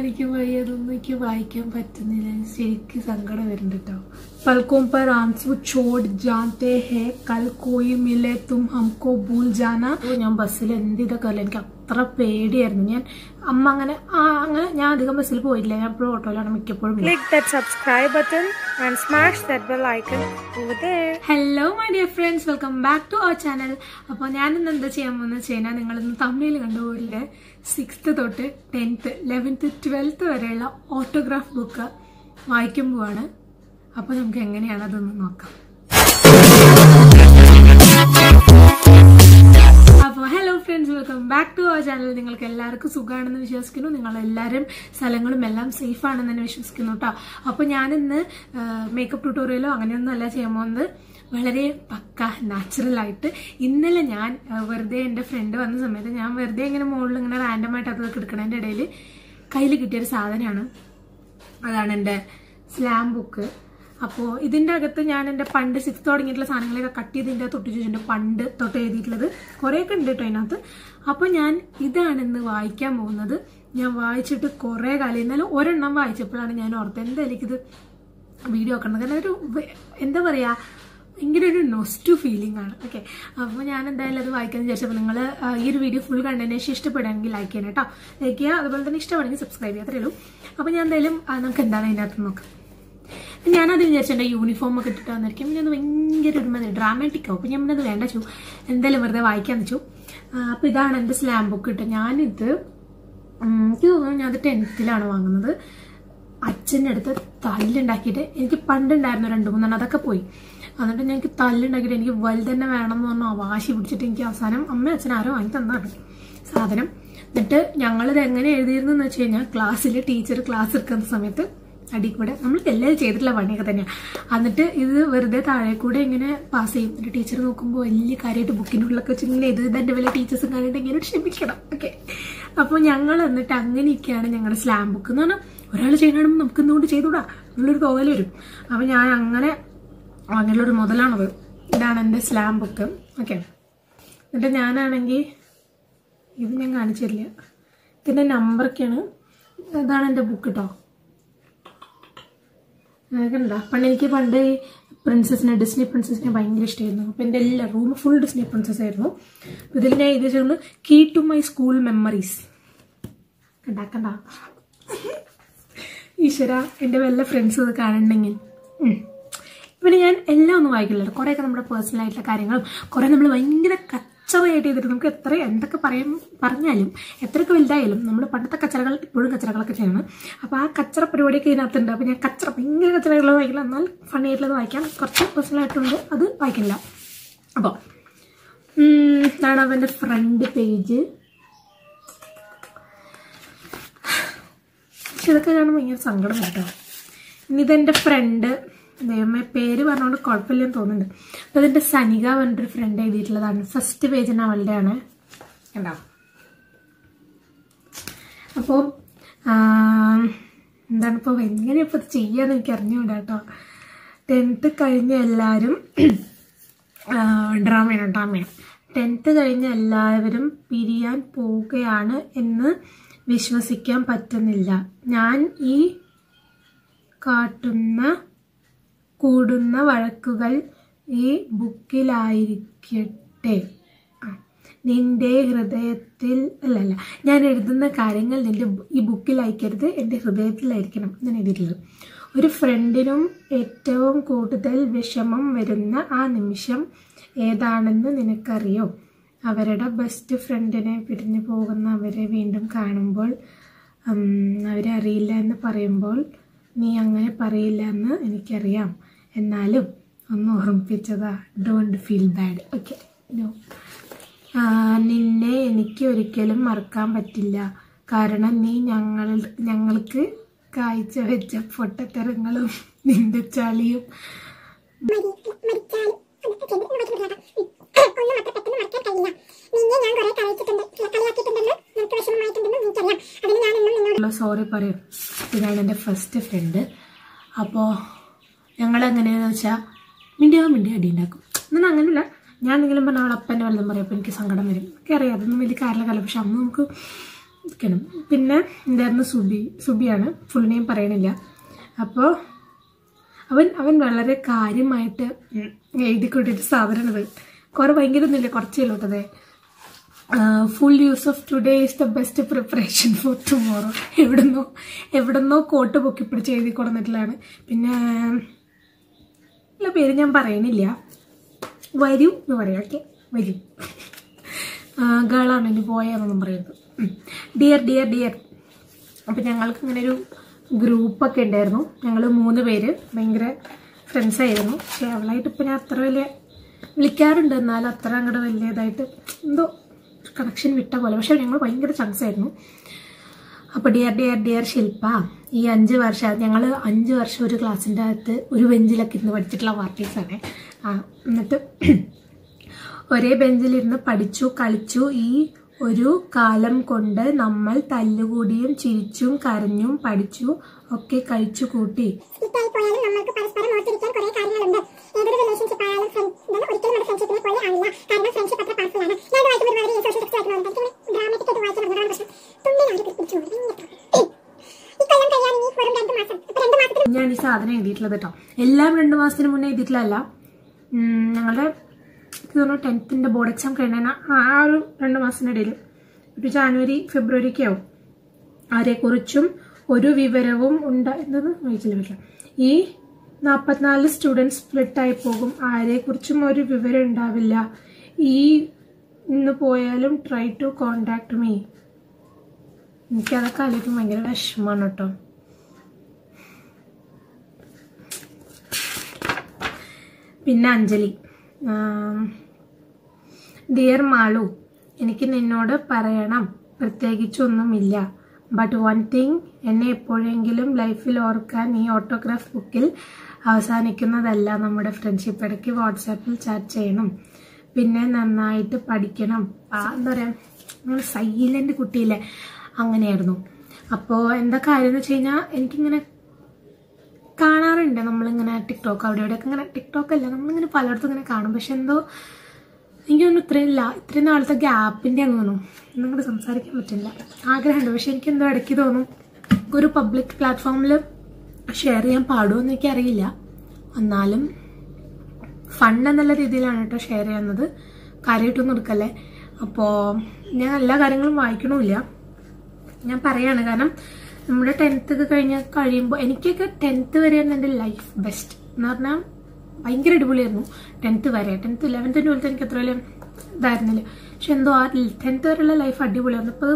എനിക്ക് വയ്യതൊന്നും എനിക്ക് വായിക്കാൻ പറ്റുന്നില്ല, ശരിക്ക് സങ്കടം വരുന്നുണ്ട് കേട്ടോ. पलकों पर आंसू छोड़ जाते हैं, कल कोई मिले तुम हमको भूल जाना. ഞാൻ ബസ്സിൽ എന്ത് ഇതൊക്കെ അല്ല, എനിക്ക് അത്ര പേടിയായിരുന്നു. ഞാൻ അമ്മ അങ്ങനെ അങ്ങനെ ഞാൻ അധികം ബസ്സിൽ പോയില്ല, ഞാൻ എപ്പോഴും ഓട്ടോയിലാണ് മിക്കപ്പോഴും. Click that subscribe button and smash that bell icon over there. Hello my dear friends, welcome back to our channel. അപ്പോൾ ഞാൻ ഇന്ന് എന്താ ചെയ്യാൻ പോകുന്നത് ചെയ്യണ നിങ്ങൾ ഇന്ന് തമിഴിൽ കണ്ടുപോയില്ലേ 6th തൊട്ട് 10th 11th 12th വരെയുള്ള ഓട്ടോഗ്രാഫ് ബുക്ക് വായിക്കുമ്പോഴാണ്. അപ്പോൾ നമുക്ക് എങ്ങനെയാണ് അതൊന്ന് നോക്കാം. അപ്പോൾ hello friends, welcome back to our channel. നിങ്ങൾക്ക് എല്ലാവർക്കും സുഖമാണെന്ന് വിശ്വസിക്കുന്നു, നിങ്ങളെല്ലാവരും സ്ഥലങ്ങളും എല്ലാം സേഫ് ആണെന്ന് തന്നെ വിശ്വസിക്കുന്നു കേട്ടോ. അപ്പോൾ ഞാനിന്ന് മേക്കപ്പ് ട്യൂട്ടോറിയലോ അങ്ങനെയൊന്നും അല്ല ചെയ്യാൻ പോകുന്നത്, വളരെ പക്ക നാച്ചുറലായിട്ട്. ഇന്നലെ ഞാൻ വെറുതെ എൻ്റെ ഫ്രണ്ട് വന്ന സമയത്ത് ഞാൻ വെറുതെ ഇങ്ങനെ മുകളിൽ ഇങ്ങനെ റാൻഡമായിട്ട് അതൊക്കെ എടുക്കണതിൻ്റെ ഇടയിൽ കയ്യിൽ കിട്ടിയൊരു സാധനമാണ്. അതാണ് എൻ്റെ സ്ലാം ബുക്ക്. അപ്പോൾ ഇതിൻ്റെ അകത്ത് ഞാൻ എൻ്റെ പണ്ട് 6th തുടങ്ങിയിട്ടുള്ള സാധനങ്ങളൊക്കെ കട്ട് ചെയ്ത് ഇതിൻ്റെ തൊട്ട് ചോദിച്ചിട്ടുണ്ട്. പണ്ട് തൊട്ട് എഴുതിയിട്ടുള്ളത് കുറേയൊക്കെ ഉണ്ട് കേട്ടോ അതിനകത്ത്. അപ്പോൾ ഞാൻ ഇതാണെന്ന് വായിക്കാൻ പോകുന്നത്. ഞാൻ വായിച്ചിട്ട് കുറേ കാലം, ഇന്നലെ ഒരെണ്ണം വായിച്ചപ്പോഴാണ് ഞാൻ ഓർത്ത് എന്തായാലും എനിക്കിത് വീഡിയോ ആക്കണം, കാരണം ഒരു എന്താ പറയുക ഭയങ്കര ഒരു നൊസ്റ്റു ഫീലിംഗ് ആണ്. ഓക്കെ, അപ്പോൾ ഞാൻ എന്തായാലും അത് വായിക്കാൻ വിചാരിച്ചപ്പോൾ നിങ്ങൾ ഈ ഒരു വീഡിയോ ഫുൾ കണ്ടതിന് ശേഷം ഇഷ്ടപ്പെടുകയാണെങ്കിൽ ലൈക്ക് ചെയ്യണം കേട്ടോ, ലൈക്ക് ചെയ്യുക. അതുപോലെ തന്നെ ഇഷ്ടമാണെങ്കിൽ സബ്സ്ക്രൈബ് ചെയ്യാൻ അത്രയുള്ളൂ. അപ്പോൾ ഞാൻ എന്തായാലും നമുക്ക് എന്താണ് അതിനകത്ത് നോക്കാം. ഞാനത് വിചാരിച്ചു എൻ്റെ യൂണിഫോം ഒക്കെ ഇട്ടിട്ട് വന്നിരിക്കും, പിന്നെ അത് ഭയങ്കര ഒരു ഡ്രാമാറ്റിക് ആവും. അപ്പോൾ ഞാനത് വേണ്ട ചു എന്തായാലും വെറുതെ വായിക്കാന്ന് വെച്ചു. അപ്പോൾ ഇതാണ് എൻ്റെ സ്ലാം ബുക്ക് കേട്ടോ. ഞാനിത് എനിക്ക് തോന്നുന്നു ഞാനത് 10th വാങ്ങുന്നത്. അച്ഛൻ്റെ അടുത്ത് തല്ലുണ്ടാക്കിയിട്ട് എനിക്ക് പണ്ടുണ്ടായിരുന്നു 2-3 അതൊക്കെ പോയി. എന്നിട്ട് ഞങ്ങൾക്ക് തല്ലുണ്ടാക്കിയിട്ട് എനിക്ക് വലുതന്നെ വേണം എന്ന് പറഞ്ഞാൽ വാശി പിടിച്ചിട്ട് എനിക്ക് അവസാനം അമ്മ അച്ഛൻ ആരോ വാങ്ങി തന്നാണ് സാധനം. എന്നിട്ട് ഞങ്ങളിത് എങ്ങനെ എഴുതിയിരുന്നു എന്ന് വെച്ച് കഴിഞ്ഞാൽ ക്ലാസ്സിൽ ടീച്ചർ ക്ലാസ് എടുക്കുന്ന സമയത്ത് അടിക്കൂടെ നമ്മൾ എല്ലാവരും ചെയ്തിട്ടുള്ള പണിയൊക്കെ തന്നെയാണ്. എന്നിട്ട് ഇത് വെറുതെ താഴെ കൂടെ ഇങ്ങനെ പാസ് ചെയ്യും. എന്നിട്ട് ടീച്ചർ നോക്കുമ്പോൾ വലിയ കാര്യമായിട്ട് ബുക്കിനുള്ളിലൊക്കെ വെച്ച് ഇങ്ങനെ ഇത് തൻ്റെ വലിയ ടീച്ചേഴ്സും കാര്യമായിട്ട് ഇങ്ങനെ ക്ഷമിക്കണം. ഓക്കെ, അപ്പോൾ ഞങ്ങൾ എന്നിട്ട് അങ്ങനെയൊക്കെയാണ് ഞങ്ങളുടെ സ്ലാം ബുക്ക് എന്ന് പറഞ്ഞാൽ. ഒരാൾ ചെയ്യണമെങ്കിൽ നമുക്ക് എന്തുകൊണ്ട് ചെയ്തുകൂടാ എന്നുള്ളൊരു തോന്നൽ വരും. അപ്പോൾ ഞാൻ അങ്ങനെയുള്ളൊരു മുതലാണത്. ഇതാണ് എൻ്റെ സ്ലാം ബുക്ക്. ഓക്കെ, എന്നിട്ട് ഞാനാണെങ്കിൽ ഇത് ഞാൻ കാണിച്ചില്ല, ഇതിൻ്റെ നമ്പറൊക്കെയാണ്. ഇതാണ് എൻ്റെ ബുക്ക് കേട്ടോ. അങ്ങനെയൊക്കെയുണ്ടോ. പണ്ട് ഈ ഡിസ്നി പ്രിൻസസിനെ ഭയങ്കര ഇഷ്ടമായിരുന്നു. അപ്പോൾ എൻ്റെ എല്ലാ റൂമും ഫുൾ ഡിസ്നി പ്രിൻസസ് ആയിരുന്നു. ഇതിൽ ഞാൻ ഇത് ചേർന്ന് key to my school memories കണ്ടാക്കണ്ട ഈശ്വര, എൻ്റെ വല്ല ഫ്രണ്ട്സ് ഇത് കാണുന്നുണ്ടെങ്കിൽ. പിന്നെ ഞാൻ എല്ലാം ഒന്നും വായിക്കില്ല, കുറേയൊക്കെ നമ്മുടെ പേഴ്സണലായിട്ടുള്ള കാര്യങ്ങളും കുറേ നമ്മൾ ഭയങ്കര കച്ചറയായിട്ട് ചെയ്തിട്ട് നമുക്ക് എത്ര എന്തൊക്കെ പറഞ്ഞാലും എത്രയൊക്കെ വലുതായാലും നമ്മൾ പണ്ടത്തെ കച്ചറകൾ ഇപ്പോഴും കച്ചറകളൊക്കെ ചെയ്യണം. അപ്പോൾ ആ കച്ചറ പരിപാടിയൊക്കെ ഇതിനകത്തുണ്ട്. അപ്പോൾ ഞാൻ ഭയങ്കര കച്ചറകളത് വായിക്കില്ല, എന്നാൽ ഫണ്ണിയായിട്ടുള്ളത് വായിക്കാം. കുറച്ച് പേഴ്സണലായിട്ടുണ്ട്, അത് വായിക്കില്ല. അപ്പോൾ ഇതാണ് അവൻ്റെ ഫ്രണ്ട് പേജ്. പക്ഷെ ഇതൊക്കെ കാണുമ്പോൾ ഭയങ്കര സങ്കടം കേട്ടോ. ഇനി ഇതെൻ്റെ ഫ്രണ്ട്, ദൈവമേ പേര് പറഞ്ഞുകൊണ്ട് കുഴപ്പമില്ലെന്ന് തോന്നുന്നുണ്ട്. അപ്പോൾ ഇതിൻ്റെ സനിക പറഞ്ഞിട്ടൊരു ഫ്രണ്ട് എഴുതിയിട്ടുള്ളതാണ്. ഫസ്റ്റ് പേജിന് അവളുടെയാണ് കേട്ടോ. അപ്പോൾ എന്താണിപ്പോൾ എങ്ങനെയപ്പോൾ ഇത് ചെയ്യാന്ന് എനിക്ക് അറിഞ്ഞുകൂടാ കേട്ടോ. 10th കഴിഞ്ഞ എല്ലാവരും ഡ്രാമയാണ് 10th കഴിഞ്ഞ എല്ലാവരും പിരിയാൻ പോവുകയാണ് എന്ന് വിശ്വസിക്കാൻ പറ്റുന്നില്ല. ഞാൻ ഈ കൂടുന്ന വഴക്കുകൾ ഈ ബുക്കിലായിരിക്കട്ടെ. നിന്റെ ഹൃദയത്തിൽ അല്ലല്ല, ഞാൻ എഴുതുന്ന കാര്യങ്ങൾ നിന്റെ ഈ ബുക്കിലയക്കരുത്, എൻ്റെ ഹൃദയത്തിലായിരിക്കണം ഞാൻ എഴുതിയിട്ടുള്ളത്. ഒരു ഫ്രണ്ടിനും ഏറ്റവും കൂടുതൽ വിഷമം വരുന്ന ആ നിമിഷം ഏതാണെന്ന് നിനക്കറിയോ? അവരുടെ ബെസ്റ്റ് ഫ്രണ്ടിനെ പിരിഞ്ഞു പോകുന്ന അവരെ വീണ്ടും കാണുമ്പോൾ അവരെ അറിയില്ല എന്ന് പറയുമ്പോൾ നീ അങ്ങനെ പറയില്ല എന്ന് എനിക്കറിയാം, എന്നാലും ഒന്ന് ഓർമ്മിപ്പിച്ചതാ. Don't feel bad. ഓക്കെ, നിന്നെ എനിക്ക് ഒരിക്കലും മറക്കാൻ പറ്റില്ല, കാരണം നീ ഞങ്ങൾക്ക് കാഴ്ച വെച്ച പൊട്ടത്തരങ്ങളും നിന്റെ ചളിയും സോറി പറയും. ഇതാണ് എൻ്റെ ഫസ്റ്റ് ഫ്രണ്ട്. അപ്പോൾ ഞങ്ങളെങ്ങനെയാണെന്ന് വെച്ചാൽ മിണ്ടിയ അടി ഉണ്ടാക്കും. എന്നാൽ അങ്ങനെയല്ല, ഞാൻ എന്തെങ്കിലും പറഞ്ഞാൽ അവളപ്പൻ്റെ വല്ലതും പറയും. അപ്പോൾ എനിക്ക് സങ്കടം വരും, എനിക്കറിയാം അതൊന്നും വലിയ കാര്യമല്ല. പക്ഷെ അന്ന് നമുക്ക് सुबी सुबी फुल नेम पर वाले क्यों एयटिकोटी साधन कुरे भयंकर कुरचे full use of today is the best preparation for tomorrow एवडनो कोट पोकिपिड़े पेര് ഞാൻ പറയുന്നില്ല വരൂ എന്ന് പറയാം ഓക്കേ വരൂ ഗളാണ് ഇനി പോയാണെന്നും പറയുന്നത് ഡിയർ ഡിയർ ഡിയർ അപ്പോൾ ഞങ്ങൾക്ക് ഇങ്ങനെ ഒരു ഗ്രൂപ്പ് ഒക്കെ ഉണ്ടായിരുന്നു ഞങ്ങൾ മൂന്ന് പേര് ഭയങ്കര ഫ്രണ്ട്സ് ആയിരുന്നു പക്ഷേ അവളായിട്ട് ഇപ്പോ ഞാൻ അത്ര വലിയ വിളിക്കാറുണ്ട് എന്നാൽ അത്ര അങ്ങോട്ട് വലിയതായിട്ട് എന്തോ കണക്ഷൻ വിട്ട പോലെ പക്ഷേ ഞങ്ങൾ ഭയങ്കര ചങ്ക്സ് ആയിരുന്നു അപ്പോൾ ഡിയർ ഡിയർ ഡിയർ ശിൽപ ഈ 5 വർഷം ഞങ്ങൾ 5 വർഷം ഒരു ക്ലാസ്സിന്റെ അകത്ത് ഒരു ബെഞ്ചിലൊക്കെ ഇരുന്ന് പഠിച്ചിട്ടുള്ള പാർട്ടീസ് ആണ് എന്നിട്ട് ഒരേ ബെഞ്ചിൽ ഇരുന്ന് പഠിച്ചു കളിച്ചു ഈ ഒരു കാലം കൊണ്ട് നമ്മൾ തല്ലുകൂടിയും ചിരിച്ചും കരഞ്ഞും പഠിച്ചു ഒക്കെ കഴിച്ചു കൂട്ടി ഇതായി പോയാലും നമുക്ക് പരസ്പരം ഓർത്തിരിക്കാൻ കുറേ കാര്യങ്ങളുണ്ട് ഏതൊരു റിലേഷൻഷിപ്പ് ആയാലും ഫ്രണ്ട്സ് ഒരിക്കലും നമ്മുടെ ഫ്രണ്ട്ഷിപ്പിനെ പോലെ ആവില്ല കാരണം ഫ്രണ്ട്ഷിപ്പ് അത്ര പവർഫുൾ ആണ് ഞാൻ വായിക്കുന്ന ഒരു വളരെ സോഷ്യൽ ടെക്സ്റ്റ് ആയിട്ട് നോക്കാം ഡ്രാമാറ്റിക് ആയിട്ട് വായിക്കുന്ന ഒരു പ്രശ്നം തുള്ളി ഞാൻ പിടിച്ചു ഈ കാലം കഴിയാൻ ഇനി വെറും 2 മാസം അപ്പോൾ 2 മാസത്തിൽ ഞാൻ ഈ സാധനം എഴുതിയിട്ടുള്ളത് ട്ടോ എല്ലാം 2 മാസത്തിന് മുന്നേ എഴുതിയിട്ടില്ല ഞങ്ങളുടെ टेंथ बोर्ड एक्साम कई जानुवरी फेब्रुवरी के आरे विवरवुम ई 44 स्टूडेंट्स स्प्लिट आयि पोकुम आरे कुरिच्चुम ओरु विवरम उंडाविल्ल ई इन्नु पोयालुम ट्राई टू कॉन्टैक्ट मी एनिक्क अदक्के आलोचिक्कुम भयंकर विषमाण केट्टो पिन्ने अंजलि डियर मालू എനിക്ക് നിന്നോട് പറയണം പ്രത്യേകിച്ചൊന്നുമില്ല ബട്ട് വൺ തിങ് എന്നെ എപ്പോഴെങ്കിലും ലൈഫിൽ ഓർക്കാൻ ഈ ഓട്ടോഗ്രാഫ് ബുക്കിൽ അവസാനിക്കുന്നതല്ല നമ്മുടെ ഫ്രണ്ട്ഷിപ്പ് ഇടയ്ക്ക് വാട്ട്സ്ആപ്പിൽ ചാറ്റ് ചെയ്യണം പിന്നെ നന്നായിട്ട് പഠിക്കണം എന്താ പറയാ സൈലന്റ് കുട്ടിയില്ല അങ്ങനെയായിരുന്നു അപ്പോൾ എന്താ കാര്യം എന്ന് വെച്ചാൽ എനിക്ക് ഇങ്ങനെ കാണാറുണ്ട് നമ്മളിങ്ങനെ ടിക്ടോക്ക് അവിടെ ഇവിടെയൊക്കെ ഇങ്ങനെ ടിക്ടോക്ക് അല്ല നമ്മളിങ്ങനെ പലയിടത്തും ഇങ്ങനെ കാണും പക്ഷെ എന്തോ എനിക്ക് തോന്നുന്നു ഇത്രയും നാളത്തെ ഗ്യാപ്പിൻ്റെ ആണെന്ന് തോന്നുന്നു എന്നങ്ങോട്ട് സംസാരിക്കാൻ പറ്റില്ല ആഗ്രഹമുണ്ട് പക്ഷെ എനിക്ക് എന്തോ ഇടയ്ക്ക് തോന്നും ഒരു പബ്ലിക് പ്ലാറ്റ്ഫോമിൽ ഷെയർ ചെയ്യാൻ പാടുമോ എന്ന് എനിക്കറിയില്ല എന്നാലും ഫൺ എന്നുള്ള രീതിയിലാണ് കേട്ടോ ഷെയർ ചെയ്യുന്നത് കാര്യമായിട്ടൊന്നും എടുക്കല്ലേ അപ്പോൾ ഞാൻ എല്ലാ കാര്യങ്ങളും വായിക്കണമില്ല ഞാൻ പറയാണ് കാരണം നമ്മുടെ ടെൻത്ത് ഒക്കെ കഴിയുമ്പോൾ എനിക്കൊക്കെ ടെൻത്ത് വരെയാണ് എൻ്റെ ലൈഫ് ബെസ്റ്റ് എന്ന് പറഞ്ഞാൽ ഭയങ്കര അടിപൊളിയായിരുന്നു ടെൻത്ത് വരെ ടെൻത്ത് 11th 12th എനിക്ക് അത്ര വലിയ ഇതായിരുന്നില്ല പക്ഷെ എന്തോ ആ ടെൻത്ത് വരെയുള്ള ലൈഫ് അടിപൊളിയായിരുന്നു ഇപ്പോൾ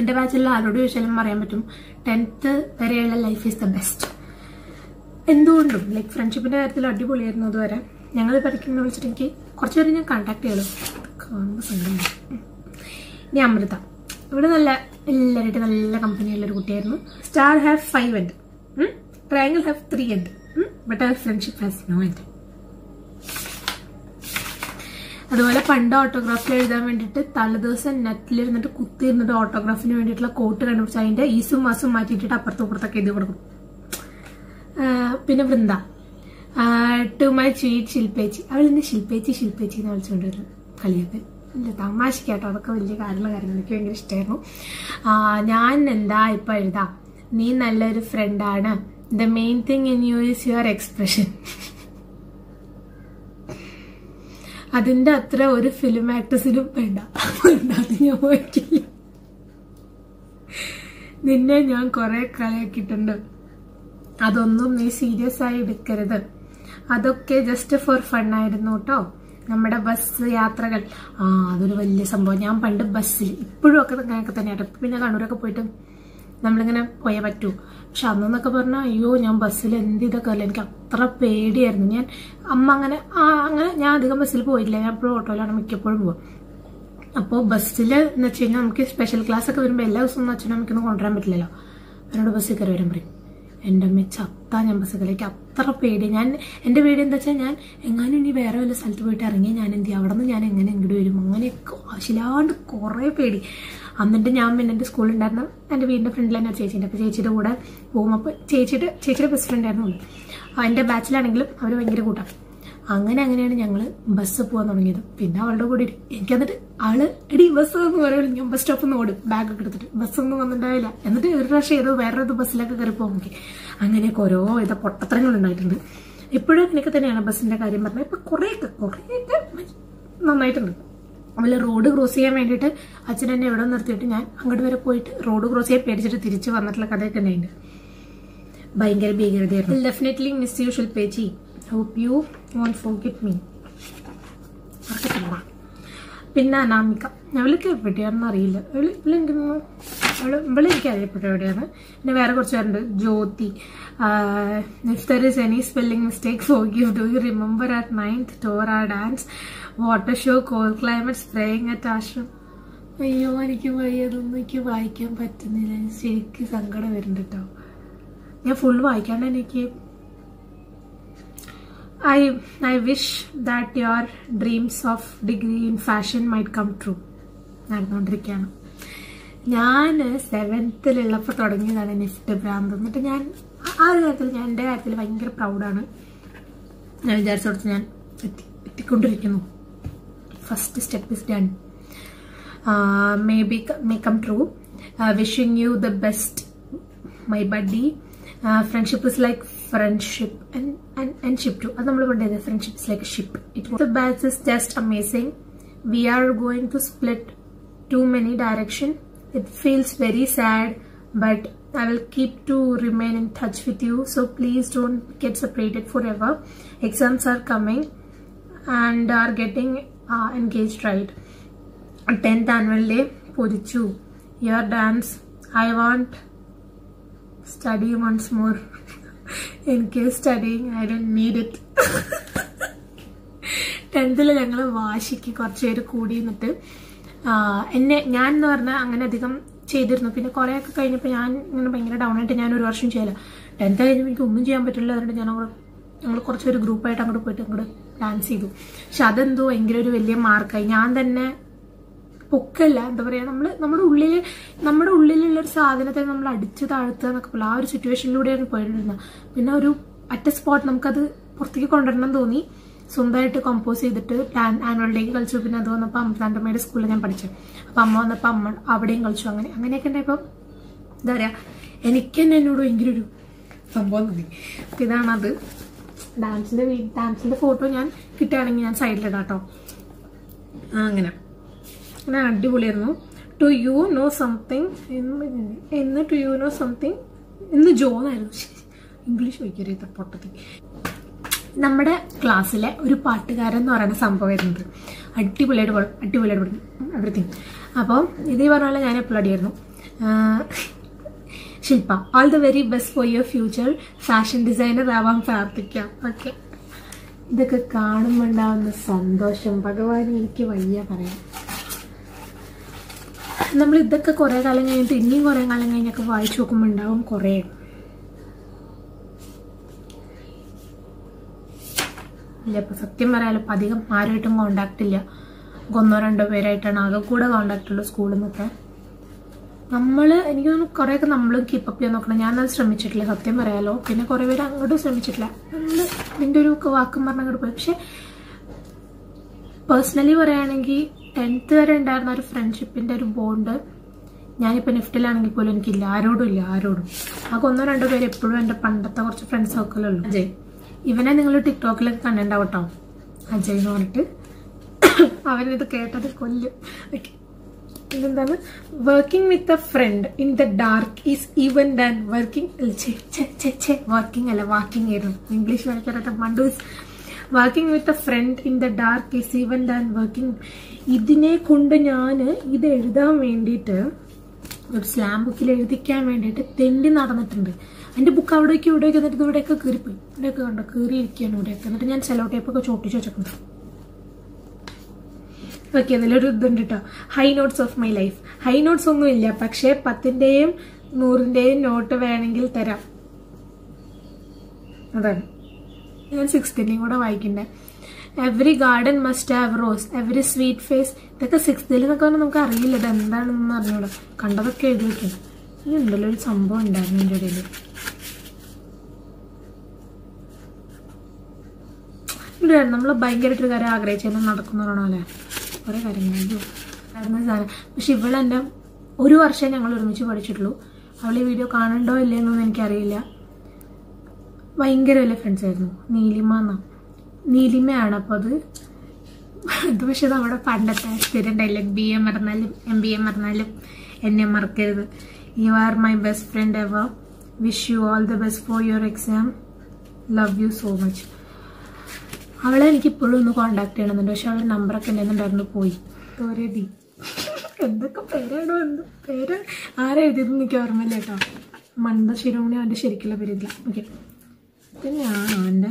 എൻ്റെ ബാച്ചിലുള്ള ആരോട് ചോദിച്ചാലും പറയാൻ പറ്റും ടെൻത്ത് വരെയുള്ള ലൈഫ് ഈസ് ദ ബെസ്റ്റ് എന്തുകൊണ്ടും ലൈക്ക് ഫ്രണ്ട്ഷിപ്പിൻ്റെ കാര്യത്തിൽ അടിപൊളിയായിരുന്നു അതുവരെ ഞങ്ങൾ പഠിക്കുന്ന വിളിച്ചിട്ട് എനിക്ക് കുറച്ച് പേര് ഞാൻ കോൺടാക്ട് ചെയ്യലോ ഞാൻ അമൃത ഇവിടെ നല്ല എല്ലാവരുമായിട്ട് നല്ല കമ്പനിയുള്ളൊരു കുട്ടിയായിരുന്നു star have 5 end triangle have 3 end but our friendship has no end അതുപോലെ പണ്ട് ഓട്ടോഗ്രാഫിൽ എഴുതാൻ വേണ്ടിയിട്ട് തലേദിവസം നെറ്റിലിരുന്നിട്ട് കുത്തിയിരുന്നിട്ട് ഓട്ടോഗ്രാഫിന് വേണ്ടിയിട്ടുള്ള കോട്ട് കണ്ടുപിടിച്ച് അതിൻ്റെ ഈസും മാസും മാറ്റിയിട്ടിട്ട് അപ്പുറത്തും ഇപ്പുറത്തൊക്കെ എഴുതി കൊടുക്കും പിന്നെ Vrinda to my sweet Shilpechi അവളെന്നെ ശിൽപ്പേച്ചി ശിൽപ്പേച്ചി എന്ന് വിളിച്ചുകൊണ്ടിരുന്നു കളിയൊക്കെ तमाश केटो अद वैलिए क्यों भयंर इष्टू या इधा नी न फ्रेंडान the main thing in you is your expression अत्र और फिलिम आक्ट्रस निन्े या कुरे कल अदोम नी सीरियस अदे जस्ट फॉर फन आटो നമ്മുടെ ബസ് യാത്രകൾ അതൊരു വലിയ സംഭവം ഞാൻ പണ്ട് ബസ്സിൽ ഇപ്പോഴും ഒക്കെ അങ്ങനെയൊക്കെ തന്നെയാണ് പിന്നെ കണ്ണൂരൊക്കെ പോയിട്ട് നമ്മളിങ്ങനെ പോയേ പറ്റൂ പക്ഷെ അന്നൊക്കെ പറഞ്ഞാൽ അയ്യോ ഞാൻ ബസ്സിൽ എന്ത് ഇതൊക്കെയല്ല എനിക്ക് അത്ര പേടിയായിരുന്നു ഞാൻ അമ്മ അങ്ങനെ അങ്ങനെ ഞാൻ അധികം ബസ്സിൽ പോയിട്ടില്ല ഞാൻ എപ്പോഴും ഓട്ടോയിലാണ് മിക്കപ്പോഴും പോകും അപ്പോൾ ബസ്സിൽ എന്ന് വെച്ച് കഴിഞ്ഞാൽ നമുക്ക് സ്പെഷ്യൽ ക്ലാസ് ഒക്കെ വരുമ്പോൾ എല്ലാ ദിവസവും അച്ഛനും നമുക്കൊന്നും കൊണ്ടുവരാൻ പറ്റില്ലല്ലോ അവരോട് ബസ്സിൽ കയറി വരാൻ പറയും എൻ്റെ അമ്മ ചത്താ ഞാൻ ബസ്സുകളിലേക്ക് അത്ര പേടി ഞാൻ എൻ്റെ പേടി എന്താ വെച്ചാൽ ഞാൻ എങ്ങാനും ഇനി വേറെ വല്ല സ്ഥലത്ത് പോയിട്ട് ഇറങ്ങി ഞാൻ എന്ത് ചെയ്യും അവിടെ നിന്ന് ഞാൻ എങ്ങനെ ഇങ്ങോട്ട് വരും അങ്ങനെയൊക്കെ ആശിലാണ്ട് കുറേ പേടി എന്നിട്ട് ഞാൻ പിന്നെ എൻ്റെ സ്കൂളിലുണ്ടായിരുന്നു എൻ്റെ വീടിൻ്റെ ഫ്രണ്ടിൽ തന്നെ ചേച്ചിയുണ്ട് അപ്പോൾ ചേച്ചിയുടെ കൂടെ പോകും അപ്പോൾ ചേച്ചിയുടെ ബെസ്റ്റ് ഫ്രണ്ടായിരുന്നു എൻ്റെ ബാച്ചിലാണെങ്കിലും അവർ ഭയങ്കര കൂട്ടാണ് അങ്ങനെ അങ്ങനെയാണ് ഞങ്ങൾ ബസ് പോകാൻ തുടങ്ങിയത്. പിന്നെ അവളുടെ കൂടെ എനിക്ക് എന്നിട്ട് ആള് എടി ബസ് എന്ന് പറയുന്നത് ഞാൻ ബസ് സ്റ്റോപ്പിൽ നിന്ന് ഓടും ബാഗൊക്കെ എടുത്തിട്ട്. ബസ്സൊന്നും വന്നിട്ടുണ്ടാവില്ല. എന്നിട്ട് ഒരു പ്രാവശ്യം ഏതോ വേറൊരു ബസ്സിലൊക്കെ കയറി പോകും. അങ്ങനെയൊക്കെ ഓരോ ഇത പൊട്ടത്തരങ്ങൾ ഉണ്ടായിട്ടുണ്ട്. എപ്പോഴും അങ്ങനെയൊക്കെ തന്നെയാണ് ബസ്സിന്റെ കാര്യം പറഞ്ഞത്. ഇപ്പൊ കുറേയൊക്കെ നന്നായിട്ടുണ്ട്. അവള് റോഡ് ക്രോസ് ചെയ്യാൻ വേണ്ടിയിട്ട് അച്ഛൻ എന്നെ എവിടെ നിർത്തിയിട്ട് ഞാൻ അങ്ങോട്ട് വരെ പോയിട്ട് റോഡ് ക്രോസ് ചെയ്യാൻ പേടിച്ചിട്ട് തിരിച്ചു വന്നിട്ടുള്ള കഥയൊക്കെ ഉണ്ടായിട്ട് ഭയങ്കര ഭീകരതയായിരുന്നു. Definitely miss you ശിൽപേജി. Hope you won't forget me. പിന്നെ അനാമിക അവൾക്ക് എവിടെയാണെന്ന് അറിയില്ല. ഇവള് എനിക്ക് അറിയപ്പെട്ട എവിടെയാണ്. പിന്നെ വേറെ കുറച്ച് പേരുണ്ട്. ജ്യോതി, if there is any spelling mistake forgive. Do you remember at 9th ടോറാ dance water show called climate spraying at ashram? അയ്യോ എനിക്ക് അതൊന്നും എനിക്ക് വായിക്കാൻ പറ്റുന്നില്ല. ശരിക്കും സങ്കടം വരുന്നുണ്ട് കേട്ടോ. ഞാൻ ഫുൾ വായിക്കാണ്ട് എനിക്ക് I wish that your dreams of degree in fashion might come true. നടന്നുകൊണ്ടിരിക്കുകയാണ്. ഞാൻ 7th തുടങ്ങിയതാണ് നിഫ്റ്റ് ബ്രാൻഡ്. എന്നിട്ട് ഞാൻ ആ ഒരു കാര്യത്തിൽ ഞാൻ എൻ്റെ കാര്യത്തിൽ ഭയങ്കര പ്രൗഡാണ്. ഞാൻ വിചാരിച്ചോടത്ത് ഞാൻ എത്തിക്കൊണ്ടിരിക്കുന്നു. First step is done. May come true. Wishing you the best my buddy. Friendship is like friendship and ship too. That's what we did. Friendship is like a ship. The batch is just amazing. We are going to split too many direction. It feels very sad, but I will keep to remain in touch with you. So please don't get separated forever. Exams are coming and are getting engaged, right? 10th annual day. Porichu. Your dance. I want study once more. In case studying, I don't need it. 10th ഞങ്ങള് വാശിക്ക് കുറച്ച് പേര് കൂടി നിന്നിട്ട് ഞാൻ എന്ന് പറഞ്ഞാൽ അങ്ങനെ അധികം ചെയ്തിരുന്നു. പിന്നെ കുറെ ഒക്കെ കഴിഞ്ഞപ്പോൾ ഞാൻ ഇങ്ങനെ ഭയങ്കര ഡൗൺ ആയിട്ട് ഞാൻ ഒരു വർഷം ചെയ്യില്ല. 10th കഴിഞ്ഞപ്പോൾ എനിക്ക് ഒന്നും ചെയ്യാൻ പറ്റില്ല. അതുകൊണ്ട് ഞങ്ങൾ കുറച്ച് പേര് ഗ്രൂപ്പായിട്ട് അങ്ങോട്ട് പോയിട്ട് അങ്ങോട്ട് ഡാൻസ് ചെയ്തു. പക്ഷെ അതെന്തോ ഭയങ്കര ഒരു വലിയ മാർക്കായി. ഞാൻ തന്നെ പൊക്കല്ല, എന്താ പറയുക, നമ്മുടെ ഉള്ളിലുള്ള ഒരു സാധനത്തെ നമ്മൾ അടിച്ചു താഴ്ത്തുക എന്നൊക്കെ പോലെ ആ ഒരു സിറ്റുവേഷനിലൂടെയാണ് പോയിരുന്നത്. പിന്നെ ഒരു അറ്റ് സ്പോട്ട് നമുക്കത് പുറത്തേക്ക് കൊണ്ടുവരണം തോന്നി. സ്വന്തമായിട്ട് കമ്പോസ് ചെയ്തിട്ട് ആനുവൽ ഡേക്ക് കളിച്ചു. പിന്നെ അത് വന്നപ്പോൾ അമ്മയുടെ സ്കൂളിൽ ഞാൻ പഠിച്ചത്. അപ്പം അമ്മ വന്നപ്പോൾ അമ്മ അവിടെയും കളിച്ചു. അങ്ങനെയൊക്കെ ഉണ്ടായപ്പോൾ എന്താ പറയുക, എനിക്ക് തന്നെ എന്നോട് ഭയങ്കര ഒരു സംഭവം തോന്നി. അപ്പം ഇതാണത്. ഡാൻസിന്റെ ഫോട്ടോ ഞാൻ കിട്ടുകയാണെങ്കിൽ ഞാൻ സൈഡിലിടാം കേട്ടോ. അങ്ങനെ അടിപൊളിയായിരുന്നു. ടു യു നോ സംതിങ് ഇന്ന് ജോണായിരുന്നു. ഇംഗ്ലീഷ് വയ്ക്കരുത് പൊട്ടത്തിൽ. നമ്മുടെ ക്ലാസ്സിലെ ഒരു പാട്ടുകാരൻ എന്ന് പറയുന്ന സംഭവമായിരുന്നത് അടിപൊളിയായിട്ട് പഠിക്കും എവറിത്തിങ്. അപ്പോൾ ഇതേ പറഞ്ഞ പോലെ ഞാൻ എപ്പോഴും അടിയായിരുന്നു. Shilpa, all the very best for your future. Fashion designer ആവാൻ പ്രാർത്ഥിക്കാം. ഓക്കെ. ഇതൊക്കെ കാണുമ്പോണ്ടാവുന്ന സന്തോഷം ഭഗവാൻ എനിക്ക് വയ്യ പറയാം. നമ്മൾ ഇതൊക്കെ കുറേ കാലം കഴിഞ്ഞിട്ട് ഇനിയും കുറേ കാലം കഴിഞ്ഞൊക്കെ വായിച്ചു നോക്കുമ്പോൾ ഉണ്ടാവും കുറേ. ഇല്ല, ഇപ്പം സത്യം പറയാലോ, ഇപ്പം അധികം ആരുമായിട്ടും കോണ്ടാക്ട് ഇല്ല. ഒന്നോ രണ്ടോ പേരായിട്ടാണ് ആകെ കൂടെ കോണ്ടാക്ട് ഉള്ളൂ സ്കൂളിൽ നിന്നൊക്കെ. എനിക്ക് തോന്നുന്നു കുറേയൊക്കെ നമ്മളും കീപ്പപ്പ് ചെയ്യാൻ നോക്കണം. ഞാനത് ശ്രമിച്ചിട്ടില്ല സത്യം പറയാലോ. പിന്നെ കുറേ പേര് അങ്ങോട്ടും ശ്രമിച്ചിട്ടില്ല. നമ്മൾ ഇതിൻ്റെ ഒരു വാക്കും പറഞ്ഞ അങ്ങോട്ട് പോയി. പക്ഷെ പേഴ്സണലി പറയുകയാണെങ്കിൽ 10th വരെ ഉണ്ടായിരുന്ന ഒരു ഫ്രണ്ട്ഷിപ്പിൻ്റെ ഒരു ബോണ്ട് ഞാനിപ്പോൾ നിഫ്റ്റിലാണെങ്കിൽ പോലും എനിക്കില്ല. ആരോടും ആകെ ഒന്നോ രണ്ടോ പേര് എപ്പോഴും എൻ്റെ പണ്ടത്തെ കുറച്ച് ഫ്രണ്ട്സ് സർക്കിളുള്ളൂ. അജയ്, ഇവനെ നിങ്ങൾ ടിക്ടോക്കിലൊക്കെ കണ്ടിട്ടുണ്ടാവും കേട്ടോ. അജയ് എന്ന് പറഞ്ഞിട്ട് അവനിത് കേട്ടത് കൊല്ലും. ഇതെന്താണ്? Working with a friend in the dark is even than working ആയിരുന്നു. ഇംഗ്ലീഷ് വായിക്കാത്ത മണ്ടൂസ്. Working with a friend in the dark is even than working. ഇതിനെ കൊണ്ട് ഞാൻ ഇത് എഴുതാൻ വേണ്ടിയിട്ട് ഒരു സ്ലാം ബുക്കിൽ എഴുതിക്കാൻ വേണ്ടിയിട്ട് തെണ്ടി നടന്നിട്ടുണ്ട്. എൻ്റെ ബുക്ക് അവിടേക്ക് എന്നിട്ട് ഇവിടെയൊക്കെ കീറിപ്പോയി. ഇവിടെയൊക്കെ കണ്ടോ കീറിയിരിക്കുകയാണ് ഇവിടെയൊക്കെ. എന്നിട്ട് ഞാൻ സെലോ ടേപ്പൊക്കെ ചോട്ടിച്ച് വെച്ചിട്ടുണ്ട്. ഓക്കെ, നല്ലൊരു ഇതുണ്ട് കേട്ടോ. High notes of my life. High notes ഒന്നും ഇല്ല, പക്ഷേ 10ന്റെയും 100ന്റെയും നോട്ട് വേണമെങ്കിൽ തരാം. അതാണ് ഞാൻ 6th കൂടെ വായിക്കണ്ടേ. Every garden must have rose, every sweet face. ഇതൊക്കെ 6th എന്നൊക്കെ പറഞ്ഞാൽ നമുക്ക് അറിയില്ല ഇത് എന്താണെന്ന് അറിഞ്ഞൂടാ. കണ്ടതൊക്കെ എഴുതി വയ്ക്കും. ഇനി ഉണ്ടല്ലോ ഒരു സംഭവം ഉണ്ടായിരുന്നു എൻ്റെ ഇടയിൽ. പേടിയാണ് നമ്മൾ ഭയങ്കരമായിട്ട് ഒരു കാര്യം ആഗ്രഹിച്ചാലും നടക്കുന്നവരാണല്ലേ കുറേ കാര്യങ്ങളുണ്ട് നടന്ന സാധനം. പക്ഷെ ഇവളെൻ്റെ ഒരു വർഷം ഞങ്ങൾ ഒരുമിച്ച് പഠിച്ചിട്ടുള്ളൂ. അവൾ ഈ വീഡിയോ കാണണ്ടോ ഇല്ലേ എന്നൊന്നും എനിക്കറിയില്ല. ഭയങ്കര വലിയ ഫ്രണ്ട്സ് ആയിരുന്നു. നീലിമയാണ്. അപ്പോൾ അത് പക്ഷേ നമ്മുടെ പണ്ടത്തെ സ്റ്റുഡൻ്റ് അല്ലേ, BA മറന്നാലും MBA മറന്നാലും എന്നെ മറക്കരുത്. You are my best friend ever. Wish you all the best for your exam. Love you so much. അവളെ എനിക്കിപ്പോഴും ഒന്ന് കോണ്ടാക്ട് ചെയ്യണമെന്നുണ്ട്. പക്ഷെ അവളുടെ നമ്പറൊക്കെ ഉണ്ടെന്നുണ്ടായിരുന്നു, പോയി. സോറി, എന്തൊക്കെ പേരാണോ എന്ത് പേര് ആരാ എഴുതിയതെന്ന് എനിക്ക് ഓർമ്മയില്ല കേട്ടോ. മണ്ട ശിരോമണി അവൻ്റെ ശരിക്കുള്ള പേരില്ല. ഓക്കെ, പിന്നെയാണ് അവൻ്റെ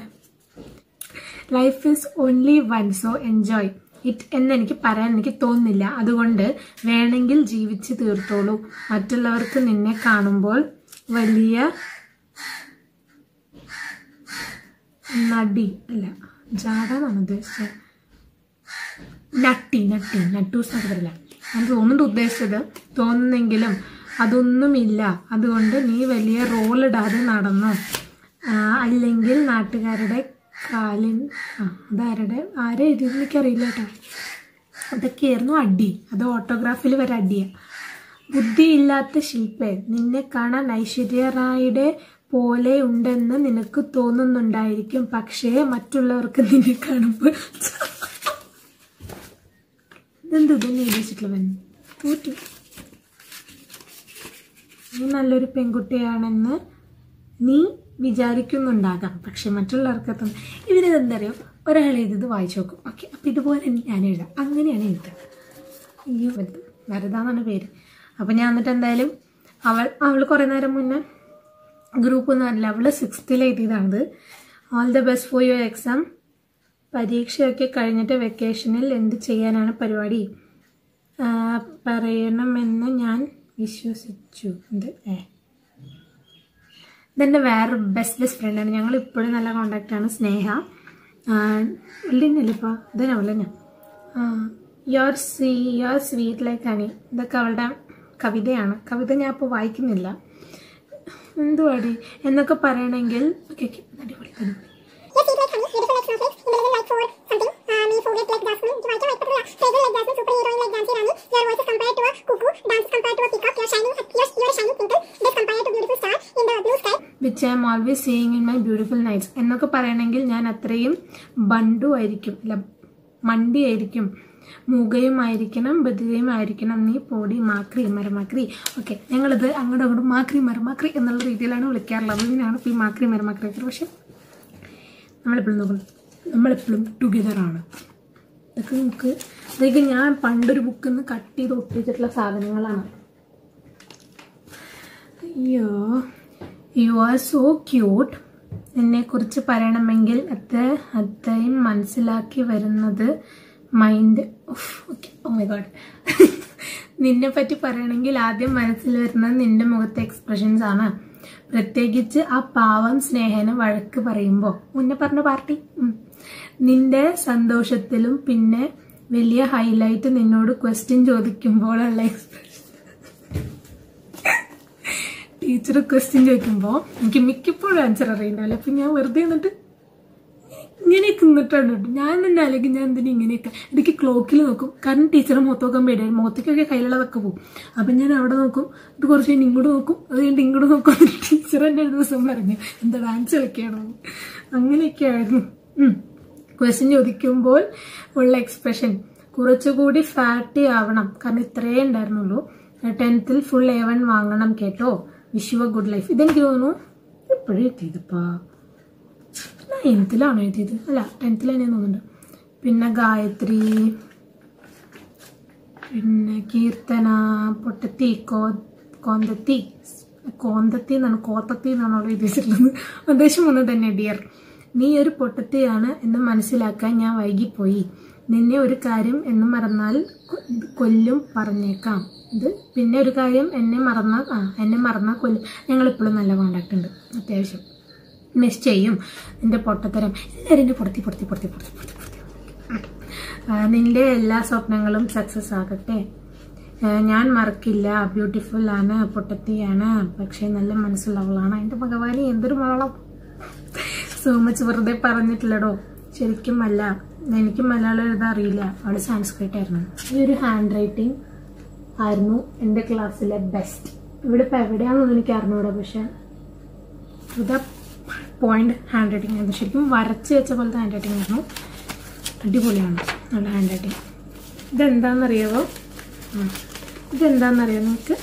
life is only one, so enjoy it എന്നെനിക്ക് പറയാൻ എനിക്ക് തോന്നുന്നില്ല. അതുകൊണ്ട് വേണമെങ്കിൽ ജീവിച്ച് തീർത്തോളൂ. മറ്റുള്ളവർക്ക് നിന്നെ കാണുമ്പോൾ വലിയ നടി അല്ല ജാടാന്നാണ് ഉദ്ദേശിച്ചത്. നട്ടൂസ് പറയില്ല ഞാൻ തോന്നുന്നുണ്ട് ഉദ്ദേശിച്ചത്. തോന്നുന്നെങ്കിലും അതൊന്നുമില്ല. അതുകൊണ്ട് നീ വലിയ റോളിടാതെ നടന്നു. അല്ലെങ്കിൽ നാട്ടുകാരുടെ കാലിൻ അതാരുടെ ആരെ എഴുതിയത് എനിക്കറിയില്ല കേട്ടോ. അതൊക്കെയായിരുന്നു അടി. അത് ഓട്ടോഗ്രാഫിൽ വരെ അടിയാണ്. ബുദ്ധിയില്ലാത്ത ശില്പേ, നിന്നെ കാണാൻ ഐശ്വര്യ റായിയുടെ പോലെ ഉണ്ടെന്ന് നിനക്ക് തോന്നുന്നുണ്ടായിരിക്കും. പക്ഷേ മറ്റുള്ളവർക്ക് നിന്നെ കാണുമ്പോൾ ഇതെന്ത് ഇതൊന്നും എഴുതിച്ചിട്ടുള്ളവൻ തോറ്റു. നീ നല്ലൊരു പെൺകുട്ടിയാണെന്ന് നീ വിചാരിക്കുന്നുണ്ടാകാം, പക്ഷെ മറ്റുള്ളവർക്ക് തോന്നും. ഇവരിതെന്താ അറിയാം, ഒരാൾ എഴുതിയത് വായിച്ചു നോക്കും. ഓക്കെ, അപ്പം ഇതുപോലെ ഞാൻ എഴുതാം, അങ്ങനെയാണ് എഴുതുക. ഈ വരതാന്നാണ് പേര്. അപ്പം ഞാൻ എന്നിട്ട് എന്തായാലും അവൾ കുറേ നേരം മുന്നേ ഗ്രൂപ്പ് ഒന്നും അറിയില്ല, അവൾ 6th എഴുതിയതാണത്. All the best for your exam. പരീക്ഷയൊക്കെ കഴിഞ്ഞിട്ട് വെക്കേഷനിൽ എന്ത് ചെയ്യാനാണ് പരിപാടി പറയണമെന്ന് ഞാൻ വിശ്വസിച്ചു. ഇതെൻ്റെ വേറെ ബെസ്റ്റ് ഫ്രണ്ടാണ്. ഞങ്ങൾ ഇപ്പോഴും നല്ല കോണ്ടാക്റ്റാണ്. സ്നേഹ ഇല്ലല്ലോ ഇപ്പോൾ ഇതന്നെ ഞാൻ യുവർ സ്വീറ്റ് ലൈക്ക് ഹണി. ഇതൊക്കെ അവളുടെ കവിതയാണ്. കവിത ഞാൻ ഇപ്പോൾ വായിക്കുന്നില്ല. എന്തുവാടി എന്നൊക്കെ പറയണമെങ്കിൽ ഓക്കെ ഓക്കെ അടിപൊളി അടിപൊളി. Which I am always seeing in my beautiful nights. എന്നൊക്കെ പറയണമെങ്കിൽ ഞാൻ അത്രയും ബണ്ടുമായിരിക്കും, അല്ല മണ്ടിയായിരിക്കും, മൂകയുമായിരിക്കണം, ബധിരയുമായിരിക്കണം. നീ പോടി മാക്രി മരമാക്രി. ഓക്കെ, ഞങ്ങളിത് അങ്ങോട്ടും അങ്ങോട്ടും മാക്രി മരമാക്രി എന്നുള്ള രീതിയിലാണ് വിളിക്കാറുള്ളത്. അതിനാണ് ഇപ്പോൾ ഈ മാക്രി മരമാക്രി. പക്ഷെ നമ്മളെപ്പോഴും നോക്കണം, നമ്മളെപ്പോഴും ടുഗെദറാണ്. ഇതൊക്കെ നമുക്ക് ഇതൊക്കെ ഞാൻ പണ്ടൊരു ബുക്കിൽ നിന്ന് കട്ട് ചെയ്ത് ഒട്ടിച്ചിട്ടുള്ള സാധനങ്ങളാണ്. അയ്യോ, യു ആർ സോ ക്യൂട്ട്. എന്നെക്കുറിച്ച് പറയണമെങ്കിൽ അത്രയും മനസ്സിലാക്കി വരുന്നത് mind. Okay, oh my god. നിന്നെ പറ്റി പറയണമെങ്കിൽ ആദ്യം മനസ്സിൽ വരുന്നത് നിന്റെ മുഖത്തെ എക്സ്പ്രഷൻസ് ആണ്. പ്രത്യേകിച്ച് ആ പാവം സ്നേഹന് വഴക്ക് പറയുമ്പോൾ മുന്നേ പറഞ്ഞ പാർട്ടി. നിന്റെ സന്തോഷത്തിലും പിന്നെ വലിയ ഹൈലൈറ്റ് നിന്നോട് ക്വസ്റ്റ്യൻ ചോദിക്കുമ്പോഴുള്ള എക്സ്പ്രഷൻ. ടീച്ചർ ക്വസ്റ്റ്യൻ ചോദിക്കുമ്പോൾ എനിക്ക് മിക്കപ്പോഴും ആൻസർ അറിയണ്ടാവില്ല. അപ്പം ഞാൻ വെറുതെ എന്നിട്ട് ഇങ്ങനെയൊക്കെ നിന്നിട്ടാണ് കേട്ടോ. ഞാൻ തന്നെ അല്ലെങ്കിൽ ഞാൻ എന്തിനും ഇങ്ങനെയൊക്കെ ഇടയ്ക്ക് ക്ലോക്കിൽ നോക്കും. കാരണം ടീച്ചറെ മുഖത്ത് നോക്കാൻ പേടിയായിരുന്നു. മുഖത്തേക്കൊക്കെ കയ്യിലുള്ളതൊക്കെ പോകും. അപ്പം ഞാൻ അവിടെ നോക്കും, ഇത് കുറച്ച് കഴിഞ്ഞ് ഇങ്ങോട്ട് നോക്കും, അത് കഴിഞ്ഞിട്ട് ഇങ്ങോട്ട് നോക്കും. ടീച്ചർ എൻ്റെ ഒരു ദിവസം പറഞ്ഞു എന്താ ഡാൻസ് കളിക്കുകയാണോ അങ്ങനെയൊക്കെ ആയിരുന്നു. ക്വസ്റ്റ്യൻ ചോദിക്കുമ്പോൾ ഉള്ള എക്സ്പ്രഷൻ. കുറച്ചുകൂടി ഫാറ്റി ആവണം, കാരണം ഇത്രയേ ഉണ്ടായിരുന്നുള്ളൂ. 10th ഫുൾ A1 വാങ്ങണം കേട്ടോ. Wish you a good life. ഇതെനിക്ക് തോന്നുന്നു എപ്പോഴും എത്തിയതപ്പാ 9th എഴുതിയത്, അല്ല 10th തോന്നുന്നുണ്ട്. പിന്നെ ഗായത്രി, പിന്നെ കീർത്തന, പൊട്ടത്തി, കോന്തത്തി കോന്തത്തി എന്നാണ് കോത്തത്തി എന്നാണ് അവിടെ ഉദ്ദേശിച്ചിട്ടുള്ളത്. ഉദ്ദേശം ഒന്ന് തന്നെ. ഡിയർ, നീ ഒരു പൊട്ടത്തിയാണ് എന്ന് മനസ്സിലാക്കാൻ ഞാൻ വൈകിപ്പോയി. നിന്നെ ഒരു കാര്യം എന്ന് മറന്നാൽ കൊല്ലും പറഞ്ഞേക്കാം. ഇത് പിന്നെ ഒരു കാര്യം എന്നെ മറന്നാൽ കൊല്ലും. ഞങ്ങളിപ്പോഴും നല്ല കോണ്ടാക്ട് ഉണ്ട്. അത്യാവശ്യം മിസ് ചെയ്യും നിന്റെ പൊട്ടത്തരം. എല്ലാവരും എൻ്റെ പൊടുത്തി പൊടുത്തി പൊടുത്തി പൊടുത്തി പൊടുത്തി പൊടുത്തി. നിന്റെ എല്ലാ സ്വപ്നങ്ങളും സക്സസ് ആകട്ടെ. ഞാൻ മറക്കില്ല. ബ്യൂട്ടിഫുൾ ആണ്, പൊട്ടത്തിയാണ്, പക്ഷേ നല്ല മനസ്സുള്ളവളാണ്. എൻ്റെ ഭഗവാനെ എന്തൊരു മകളാണ്. സോ മച്ച് വെറുതെ പറഞ്ഞിട്ടില്ലടോ. ശരിക്കും അല്ല, എനിക്ക് മലയാളം എഴുതാൻ അറിയില്ല, അവിടെ സാൻസ്ക്രിറ്റ് ആയിരുന്നു. ഈ ഒരു ഹാൻഡ് റൈറ്റിംഗ് ആയിരുന്നു എൻ്റെ ക്ലാസ്സിലെ ബെസ്റ്റ്. ഇവിടെ ഇപ്പം എവിടെയാണെന്നൊന്നും എനിക്ക് അറിഞ്ഞൂടാ, പക്ഷേ ഇത് പോയിന്റ് ഹാൻഡ് റൈറ്റിംഗ് ആയിരുന്നു. ശരിക്കും വരച്ച് വെച്ച പോലത്തെ ഹാൻഡ് റൈറ്റിംഗ് ആയിരുന്നു. അടിപൊളിയാണ് നല്ല ഹാൻഡ് റൈറ്റിംഗ്. ഇതെന്താണെന്നറിയാമോ നിങ്ങൾക്ക്?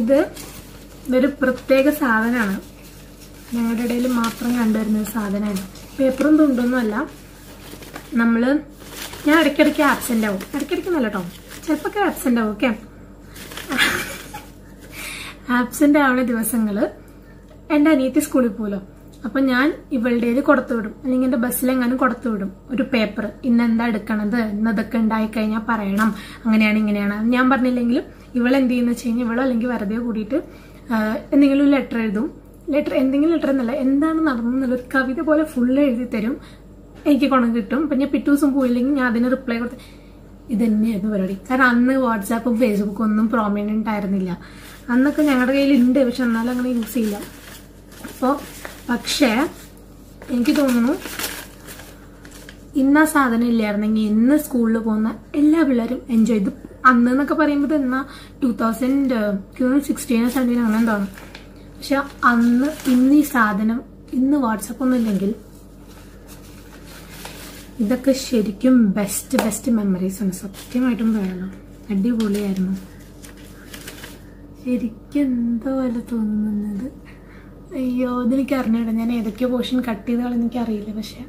ഇത് ഒരു പ്രത്യേക സാധനമാണ്, ഞങ്ങളുടെ ഇടയിൽ മാത്രം കണ്ടുവരുന്ന സാധനമാണ്. പേപ്പറും തുണ്ടൊന്നുമല്ല. ഞാൻ ഇടയ്ക്കിടയ്ക്ക് ആബ്സെൻ്റ് ആവും, ഇടയ്ക്കിടയ്ക്ക് നല്ല കേട്ടോ, ചിലപ്പോൾ ആബ്സെൻ്റ് ആവും. ഓക്കെ, ആബ്സെൻ്റ് ആവുന്ന ദിവസങ്ങൾ എൻ്റെ അനിയത്തി സ്കൂളിൽ പോകുമല്ലോ, അപ്പം ഞാൻ ഇവളുടേത് കൊടുത്തു വിടും, അല്ലെങ്കിൽ എൻ്റെ ബസ്സിലെങ്ങാനും കൊടുത്തു വിടും ഒരു പേപ്പർ. ഇന്നെന്താ എടുക്കണത്, ഇന്നതൊക്കെ ഉണ്ടായിക്കഴിഞ്ഞാൽ പറയണം, അങ്ങനെയാണ് ഇങ്ങനെയാണ്. ഞാൻ പറഞ്ഞില്ലെങ്കിലും ഇവളെന്ത് ചെയ്യുന്ന വെച്ച് കഴിഞ്ഞാൽ ഇവളോ അല്ലെങ്കിൽ വെറുതെ കൂടിയിട്ട് എന്തെങ്കിലും ഒരു ലെറ്റർ എഴുതും. എന്തെങ്കിലും ലെറ്റർ എന്നല്ല, എന്താണ് നടന്നെന്നുള്ള ഒരു കവിത പോലെ ഫുള്ള് എഴുതി തരും, എനിക്ക് കൊണ്ടു കിട്ടും. അപ്പം ഞാൻ പിറ്റേ ദിവസം പോയില്ലെങ്കിൽ ഞാൻ അതിന് റിപ്ലൈ കൊടുത്ത്. ഇതന്നെയായിരുന്നു പരിപാടി. കാരണം അന്ന് വാട്സാപ്പും ഫേസ്ബുക്കും ഒന്നും പ്രോമിനൻ്റ് ആയിരുന്നില്ല. അന്നൊക്കെ ഞങ്ങളുടെ കയ്യിൽ ഉണ്ട്, പക്ഷെ എന്നാലും അങ്ങനെ യൂസ് ചെയ്യില്ല. അപ്പോൾ പക്ഷേ എനിക്ക് തോന്നുന്നു ഇന്നാ സാധനം ഇല്ലായിരുന്നെങ്കിൽ ഇന്ന് സ്കൂളിൽ പോകുന്ന എല്ലാ പിള്ളേരും എൻജോയ് ചെയ്തു. അന്ന് എന്നൊക്കെ പറയുമ്പോൾ എന്നാൽ 2016 അങ്ങനെ എന്താണ്. പക്ഷെ ഇന്ന് ഈ സാധനം, ഇന്ന് വാട്സപ്പ് ഒന്നും ഇല്ലെങ്കിൽ ഇതൊക്കെ ശരിക്കും ബെസ്റ്റ് മെമ്മറീസ് ആണ്. സത്യമായിട്ടും പറയണം, അടിപൊളിയായിരുന്നു. ശരിക്കും എന്തോ പോലെ തോന്നുന്നത്. അയ്യോ, ഇതെനിക്ക് അറിഞ്ഞിടാം, ഞാൻ ഏതൊക്കെയോ പോർഷൻ കട്ട് ചെയ്താൽ എനിക്കറിയില്ല. പക്ഷെ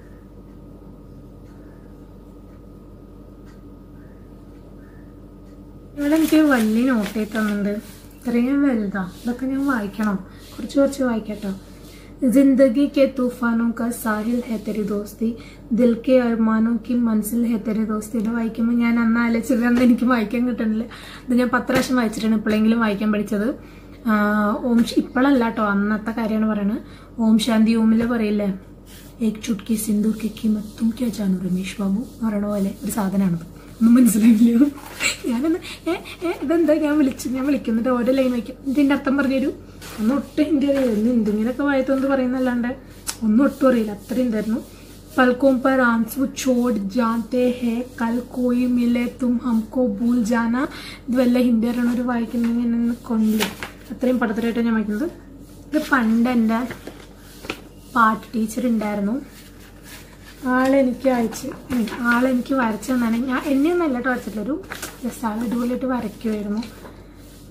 ഇവിടെ എനിക്ക് വലിയ നോട്ട് ചെയ്ത് തന്നുണ്ട്, ഇത്രയും വലുതാ. ഇതൊക്കെ ഞാൻ വായിക്കണം, കുറച്ച് കുറച്ച് വായിക്കട്ടോ. ജിന്ദഗി കെ തൂഫാനോ കാ സാഹിൽ ഹെ തേരി ദോസ്തി, ദിൽ കെ അർമാനോ കി മൻസിൽ ഹെ തേരി ദോസ്തി. ഇത് വായിക്കുമ്പോൾ ഞാൻ അന്ന് ആലോചിച്ചിരുന്ന എനിക്ക് വായിക്കാൻ കിട്ടണില്ല. ഇത് ഞാൻ 10 പ്രാവശ്യം വായിച്ചിട്ടാണ് ഇപ്പോഴെങ്കിലും വായിക്കാൻ പഠിച്ചത്. ഇപ്പോഴല്ല കേട്ടോ, അന്നത്തെ കാര്യമാണ് പറയണത്. ഓം ശാന്തി ഓമില് പറയില്ലേ, ഏക് ചുട്കി സിന്ദൂർ കി ഖീമത് തും ക്യാ ജാനോ രമേശ് ബാബു എന്ന് പറയണ പോലെ ഒരു സാധനമാണത്. ഒന്നും മനസ്സിലായില്ല. ഞാനൊന്ന് ഇതെന്താ ഞാൻ വിളിക്കും എന്നിട്ട് ഓരോ ലൈൻ വയ്ക്കും, ഇതിൻ്റെ അർത്ഥം പറഞ്ഞുതരൂ. ഒന്നും ഒട്ടും ഹിന്ദി അറിയില്ല, ഒന്ന് എന്തെങ്കിലുമൊക്കെ വായത്തോന്ന് പറയുന്നല്ലാണ്ട് ഒന്നും ഒട്ടും അറിയില്ല, അത്രയും ഉണ്ടായിരുന്നു. पलकों पर आंसू छोड़ जाते हैं, कल कोई मिले तुम हमको भूल जाना. ഇത് വല്ല ഹിന്ദി അറിയണ ഒരു വായിക്കുന്നെങ്കിൽ കൊണ്ടില്ല. അത്രയും പഠിത്തരായിട്ടാണ് ഞാൻ വായിക്കുന്നത്. ഇത് പണ്ട് എൻ്റെ പാട്ട് ടീച്ചർ ഉണ്ടായിരുന്നു, ആളെനിക്ക് വരച്ചു തന്നാണ്. ഞാൻ എന്നെ നല്ലതായിട്ട് വരച്ചിട്ടില്ല, ഒരു ജസ്റ്റ് ആൾ ഇതുപോലെയായിട്ട് വരയ്ക്കുമായിരുന്നു.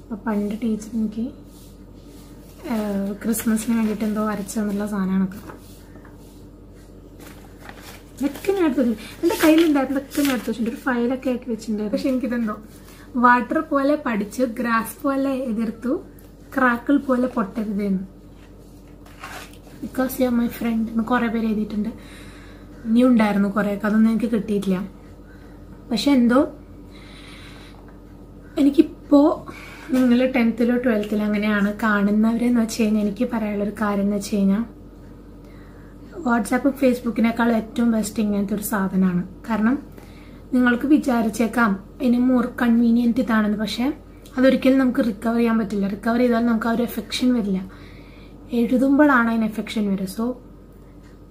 അപ്പോൾ പണ്ട് ടീച്ചർ എനിക്ക് ക്രിസ്മസിന് വേണ്ടിയിട്ട് എന്തോ വരച്ചതെന്നുള്ള സാധനമാണൊക്കെ. ഇതൊക്കെ ഞാൻ എടുത്ത് വെച്ചിട്ടുണ്ട്, എൻ്റെ കയ്യിലുണ്ടായിരുന്നതൊക്കെ ഞാൻ എടുത്ത് വെച്ചിട്ടുണ്ട്, ഒരു ഫയലൊക്കെ ആക്കി വെച്ചിട്ടുണ്ടായിരുന്നു. പക്ഷെ എനിക്കിതെന്തോ വാട്ടർ പോലെ പഠിച്ചു, ഗ്രാസ് പോലെ എതിർത്തു, ക്രാക്കിൾ പോലെ പൊട്ടരുതെന്ന്. Because you are my friend എന്ന് കുറേ പേര് എഴുതിയിട്ടുണ്ട്. ഇനി ഉണ്ടായിരുന്നു കുറേയൊക്കെ, അതൊന്നും എനിക്ക് കിട്ടിയിട്ടില്ല. പക്ഷെ എന്തോ എനിക്കിപ്പോൾ നിങ്ങൾ 10th-ലും 12th-ലും അങ്ങനെയാണ് കാണുന്നവരെന്ന് വെച്ച് കഴിഞ്ഞാൽ എനിക്ക് പറയാനുള്ളൊരു കാര്യം എന്ന് വെച്ച് കഴിഞ്ഞാൽ വാട്സാപ്പും ഫേസ്ബുക്കിനേക്കാളും ഏറ്റവും ബെസ്റ്റ് ഇങ്ങനത്തെ ഒരു സാധനമാണ്. കാരണം നിങ്ങൾക്ക് വിചാരിച്ചേക്കാം ഇനി മോർ കൺവീനിയൻറ്റ് ഇതാണെന്ന്, പക്ഷേ അതൊരിക്കലും നമുക്ക് റിക്കവർ ചെയ്യാൻ പറ്റില്ല. റിക്കവർ ചെയ്താൽ നമുക്ക് ആ ഒരു എഫെക്ഷൻ വരില്ല, എഴുതുമ്പോഴാണ് അതിന് എഫെക്ഷൻ വരും. സോ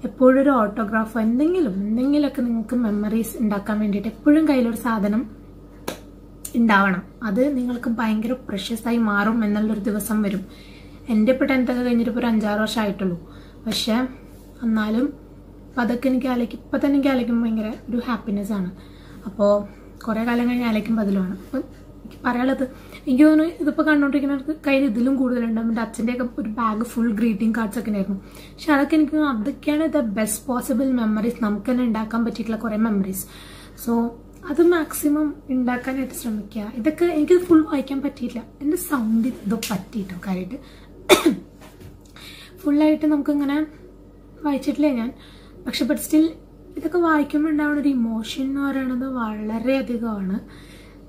എപ്പോഴും ഒരു ഓട്ടോഗ്രാഫോ എന്തെങ്കിലുമൊക്കെ നിങ്ങൾക്ക് മെമ്മറീസ് ഉണ്ടാക്കാൻ വേണ്ടിയിട്ട് എപ്പോഴും കയ്യിലൊരു സാധനം ഉണ്ടാവണം. അത് നിങ്ങൾക്ക് ഭയങ്കര പ്രഷ്യസായി മാറും എന്നുള്ളൊരു ദിവസം വരും. എൻ്റെ ഇപ്പോൾ 10th-ഒക്കെ കഴിഞ്ഞിട്ടിപ്പോൾ ഒരു 5-6 വർഷം ആയിട്ടുള്ളൂ, പക്ഷേ എന്നാലും അതൊക്കെ ഇപ്പം തന്നെ എനിക്ക് ആലോചിക്കുമ്പോൾ ഭയങ്കര ഒരു ഹാപ്പിനെസ്സാണ്. അപ്പോൾ കുറേ കാലം കഴിഞ്ഞ് ആലോചിക്കുമ്പോൾ അതിലുമാണ്. അപ്പം എനിക്ക് പറയാനുള്ളത്, എനിക്ക് തോന്നുന്നു ഇതിപ്പോൾ കണ്ടുകൊണ്ടിരിക്കുന്നവർക്ക് കയ്യിൽ ഇതിലും കൂടുതലുണ്ട്. എൻ്റെ അച്ഛൻ്റെയൊക്കെ ഒരു ബാഗ് ഫുൾ ഗ്രീറ്റിംഗ് കാർഡ്സൊക്കെ ഉണ്ടായിരുന്നു. പക്ഷെ അതൊക്കെ എനിക്ക് തോന്നുന്നു അതൊക്കെയാണ് ദ ബെസ്റ്റ് പോസിബിൾ മെമ്മറീസ്, നമുക്ക് തന്നെ ഉണ്ടാക്കാൻ പറ്റിയിട്ടുള്ള കുറേ മെമ്മറീസ്. സോ അത് മാക്സിമം ഉണ്ടാക്കാനായിട്ട് ശ്രമിക്കുക. ഇതൊക്കെ എനിക്ക് ഫുൾ വായിക്കാൻ പറ്റിയിട്ടില്ല, എൻ്റെ സൗണ്ട് ഇതോ പറ്റിയിട്ടോ കാര്യമായിട്ട് ഫുള്ളായിട്ട് നമുക്കിങ്ങനെ വായിച്ചിട്ടില്ലേ ഞാൻ. പക്ഷെ ബട്ട് സ്റ്റിൽ ഇതൊക്കെ വായിക്കുമ്പോൾ ഉണ്ടാവുന്ന ഒരു ഇമോഷൻ എന്ന് പറയുന്നത് വളരെയധികമാണ്.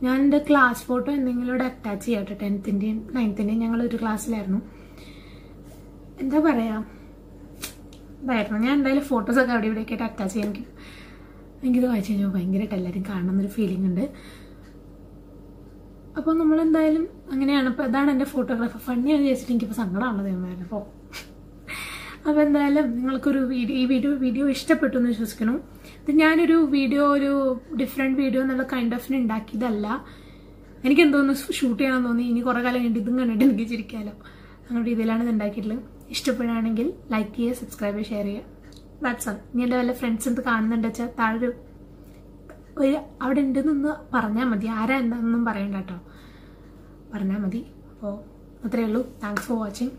ഞാൻ എൻ്റെ ക്ലാസ് ഫോട്ടോ എന്തെങ്കിലും ഇവിടെ അറ്റാച്ച് ചെയ്യാട്ടോ. 10th-ൻ്റെയും 9th-ൻ്റെയും ഞങ്ങളൊരു ക്ലാസ്സിലായിരുന്നു. എന്താ പറയുക, ഇതായിരുന്നു. ഞാൻ എന്തായാലും ഫോട്ടോസൊക്കെ അവിടെ ഇവിടെയൊക്കെ ആയിട്ട് അറ്റാച്ച് ചെയ്യാൻ എനിക്കിത് വായിച്ചു കഴിഞ്ഞാൽ ഭയങ്കരമായിട്ട് എല്ലാവരും കാണണമെന്നൊരു ഫീലിംഗ് ഉണ്ട്. അപ്പോൾ നമ്മളെന്തായാലും അങ്ങനെയാണ്. അപ്പോൾ ഇതാണ് എൻ്റെ ഫോട്ടോഗ്രാഫ്. ഫണ്ണിയാണ് ചോദിച്ചിട്ട് എനിക്കിപ്പോൾ സങ്കടമാണല്ലോ തരുമായിരുന്നു. അപ്പോൾ അപ്പോൾ എന്തായാലും നിങ്ങൾക്കൊരു വീഡിയോ ഇഷ്ടപ്പെട്ടു എന്ന് വിശ്വസിക്കുന്നു. ഞാനൊരു വീഡിയോ ഒരു ഡിഫറെന്റ് വീഡിയോ എന്നുള്ള കൈൻഡ് ഓഫിന് ഉണ്ടാക്കിയതല്ല. എനിക്കെന്തോന്ന് ഷൂട്ട് ചെയ്യണമെന്ന് തോന്നി. ഇനി കുറേ കാലം കഴിഞ്ഞിട്ട് ഇതും കണ്ടിട്ട് എനിക്ക് ചിരിക്കാമല്ലോ. അങ്ങനെ രീതിയിലാണ് ഇത് ഉണ്ടാക്കിയിട്ടുള്ളത്. ഇഷ്ടപ്പെടുകയാണെങ്കിൽ ലൈക്ക് ചെയ്യുക, സബ്സ്ക്രൈബ് ചെയ്യുക, ഷെയർ ചെയ്യുക. That's all. ഇനി എൻ്റെ വല്ല ഫ്രണ്ട്സ് എന്ത് കാണുന്നുണ്ട് വെച്ചാൽ താഴെ ഒരു അവിടെ ഉണ്ടെന്നൊന്ന് പറഞ്ഞാൽ മതി. ആരാ എന്താണെന്നൊന്നും പറയണ്ട കേട്ടോ, പറഞ്ഞാൽ മതി. അപ്പോൾ അത്രയേ ഉള്ളൂ. Thanks for watching.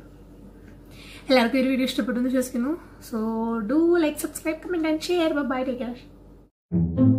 എല്ലാവർക്കും ഒരു വീഡിയോ ഇഷ്ടപ്പെട്ടു എന്ന് വിശ്വസിക്കുന്നു. So do like, subscribe, comment and share. Bye, take care.